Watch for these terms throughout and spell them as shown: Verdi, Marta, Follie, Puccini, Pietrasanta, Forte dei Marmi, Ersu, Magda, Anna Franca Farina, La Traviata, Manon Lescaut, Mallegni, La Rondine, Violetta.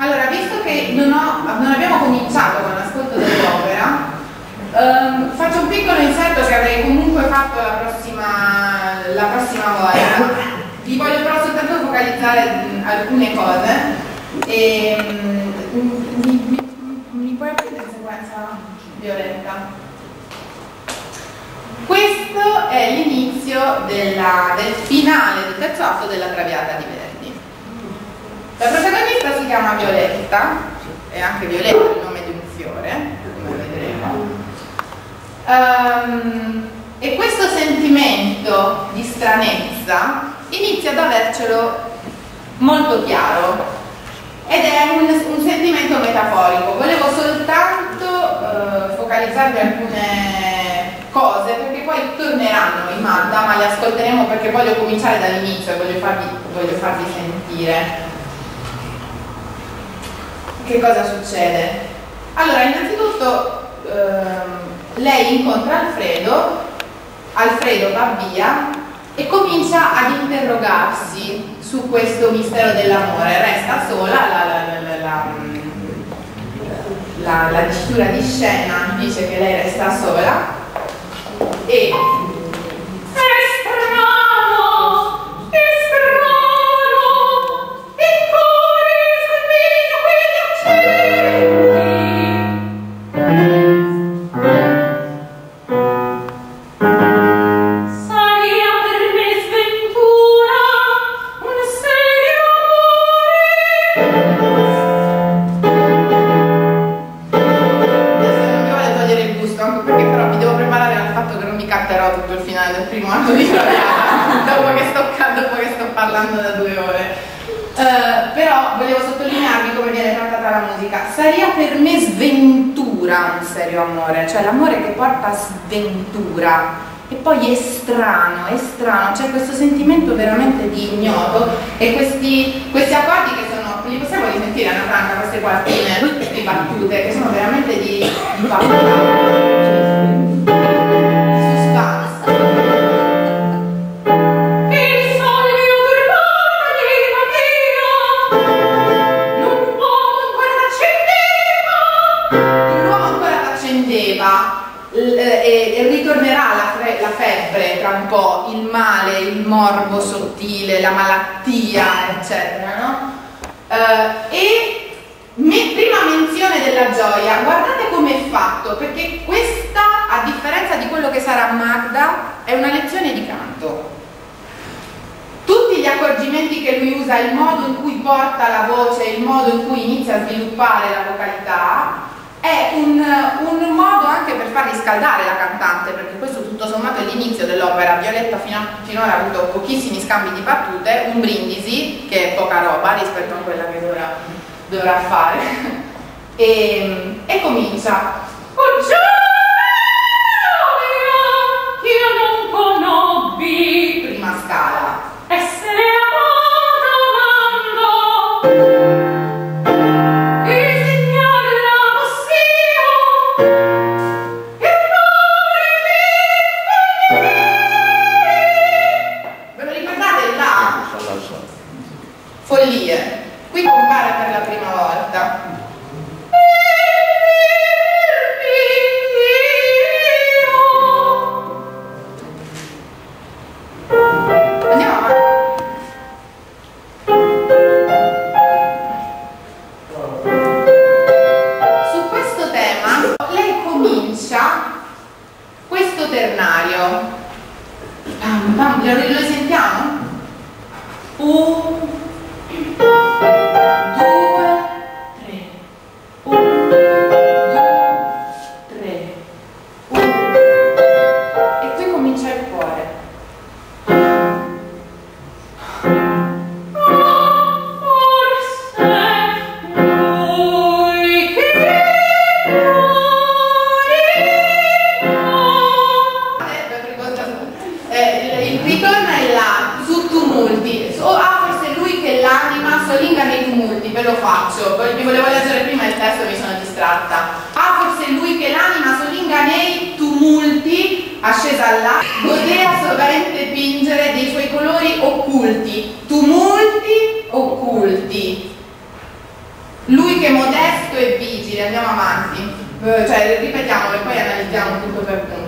Allora, visto che non abbiamo cominciato con l'ascolto dell'opera, faccio un piccolo inserto che avrei comunque fatto la prossima volta. Vi voglio però soltanto focalizzare alcune cose. E, mi puoi prendere in sequenza, Violetta? Questo è l'inizio del finale del terzo atto della Traviata di Verdi. La protagonista si chiama Violetta, è anche Violetta il nome di un fiore, come vedremo. E questo sentimento di stranezza inizia ad avercelo molto chiaro, ed è un sentimento metaforico. Volevo soltanto focalizzarvi alcune cose, perché poi torneranno in Magda, ma le ascolteremo perché voglio cominciare dall'inizio e voglio farvi sentire che cosa succede. Allora, innanzitutto lei incontra Alfredo va via e comincia ad interrogarsi su questo mistero dell'amore. Resta sola, la dicitura di scena dice che lei resta sola. E è strano, il cuore scompiglio quegli accendi, sarà per me sventura un serio amore. Adesso non mi vuole togliere il gusto, anche perché però vi devo preparare al fatto che canterò tutto il finale del primo atto di Traviata dopo che sto parlando da 2 ore, però volevo sottolinearvi come viene trattata la musica. Saria per me sventura un serio amore, cioè l'amore che porta sventura, e poi è strano, c'è questo sentimento veramente di ignoto, e questi accordi che sono, li possiamo risentire a Franca, queste quartine, tutte battute che sono veramente di paura. Un po' il male, il morbo sottile, la malattia, eccetera, no? E prima menzione della gioia, guardate come è fatto, perché questa, a differenza di quello che sarà Magda, è una lezione di canto. Tutti gli accorgimenti che lui usa, il modo in cui porta la voce, il modo in cui inizia a sviluppare la vocalità, è un modo anche per far riscaldare la cantante, perché questo tutto sommato è l'inizio dell'opera. Violetta finora ha avuto pochissimi scambi di battute, un brindisi, che è poca roba rispetto a quella che dovrà fare, e comincia. Oh gioia, io non conobbi, prima scala, essere amato amando. Follie, qui compare per la prima volta. Andiamo avanti. Su questo tema lei comincia questo ternario. Lo sentiamo? più che modesto e vigile, andiamo avanti, cioè ripetiamolo e poi analizziamo punto per punto.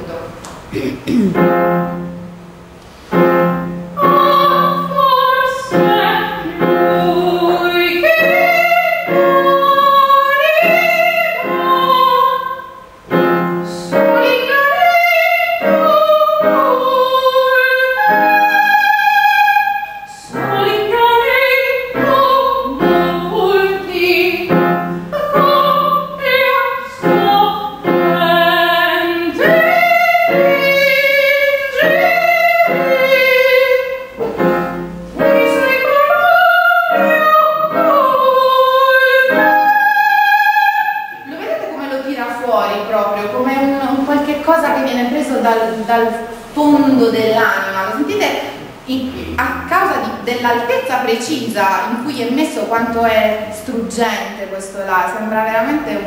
In cui è messo quanto è struggente questo là, sembra veramente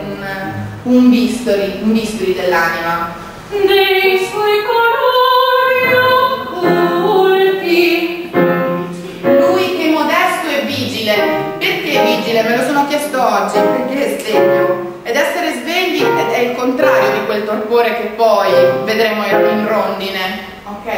un bisturi dell'anima. Dei suoi colori occulti. Lui che è modesto e vigile. Perché vigile? Me lo sono chiesto oggi, perché è sveglio. Ed essere svegli è il contrario di quel torpore che poi vedremo in Rondine, ok?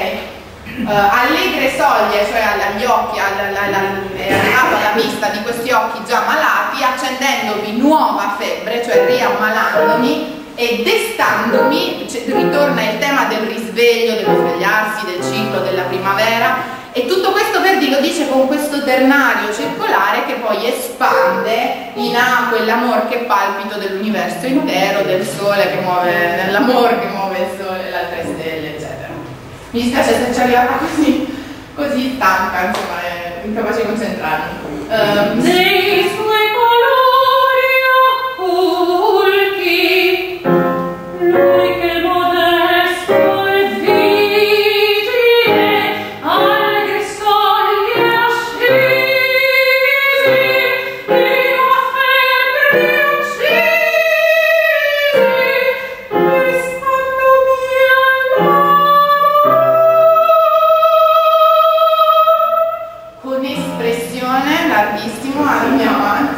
Allegre soglie, cioè agli occhi, è arrivato alla vista di questi occhi già malati, accendendomi nuova febbre, cioè riammalandomi, e destandomi, cioè, ritorna il tema del risveglio, dello svegliarsi, del ciclo, della primavera, e tutto questo Verdi lo dice con questo ternario circolare che poi espande in A quell'amor che è palpito dell'universo intero, del sole che muove, dell'amor che muove il sole e le altre stelle, eccetera. Mi dispiace se ci arrivava così stanca, insomma, incapace di concentrarmi. Dei suoi colori occulti, lui che modesto e vigile, allegre soglie ascesi, di una febbre uccisi, ristandomi all'ora. Larghissimo, andiamo avanti.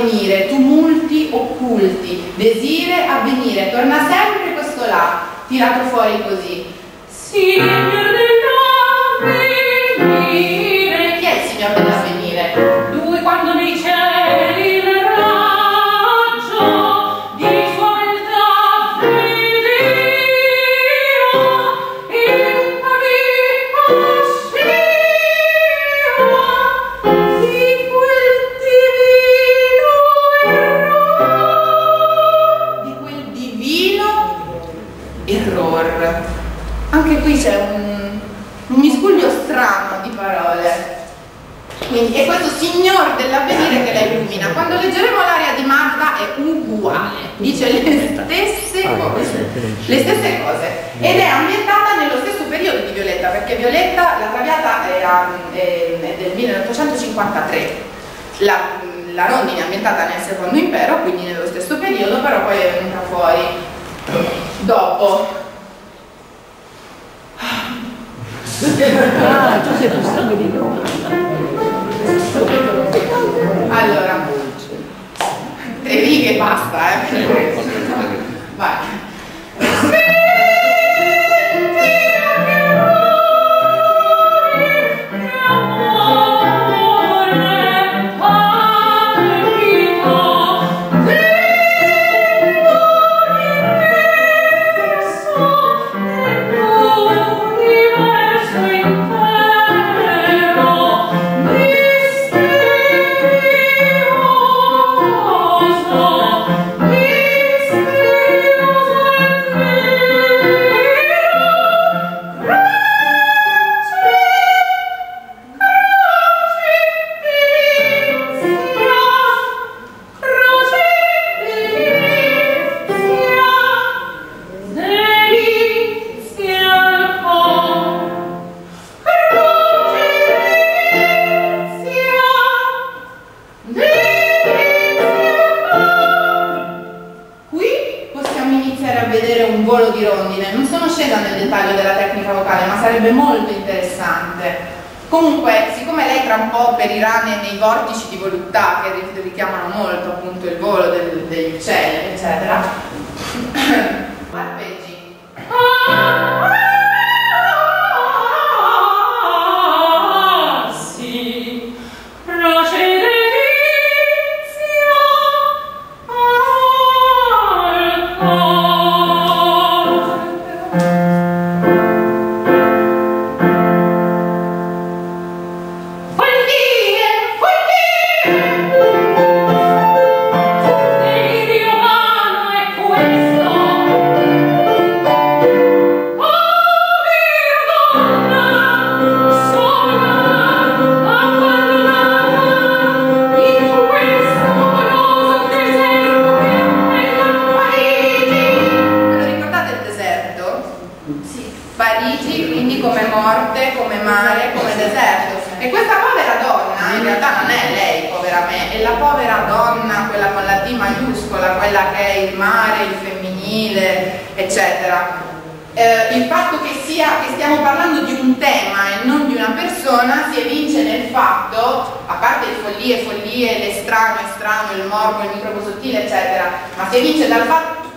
avvenire, tumulti occulti, desire, avvenire, torna sempre questo là, tirato fuori così. Signor dell'avvenire. Chi è il signor dell'avvenire? Lui quando nei cieli il raggio di sua beltà veniva, in una riconosciva di quel divino error. Anche qui c'è un miscuglio strano di parole. Quindi è questo signor dell'avvenire che la illumina. Quando leggeremo l'aria di Marta è uguale, dice le stesse cose ed è ambientata nello stesso periodo di Violetta, perché Violetta, La Traviata è del 1853, la Rondine è ambientata nel secondo impero, quindi nello stesso periodo, però poi è venuta fuori dopo. Ah, tu sei più strano di noi. Allora, 3 righe e basta, eh? Vai.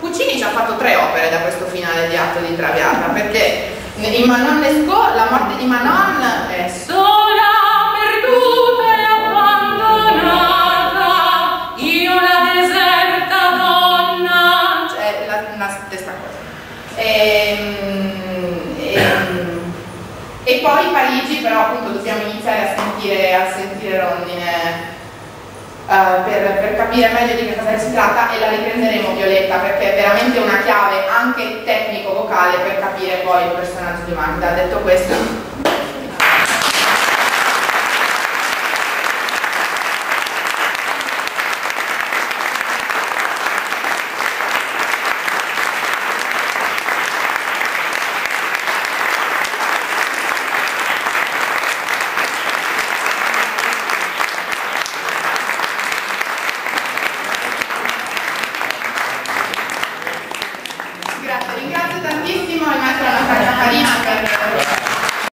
Puccini ci ha fatto 3 opere da questo finale di atto di Traviata, perché in Manon Lescaut la morte di Manon è sola, perduta e abbandonata, io la deserta donna, cioè la stessa cosa. E poi Parigi, però appunto dobbiamo iniziare a sentire Rondine per capire meglio di che cosa si tratta, e la riprenderemo Violetta, perché è veramente una chiave anche tecnico-vocale per capire poi il personaggio di Magda. Detto questo...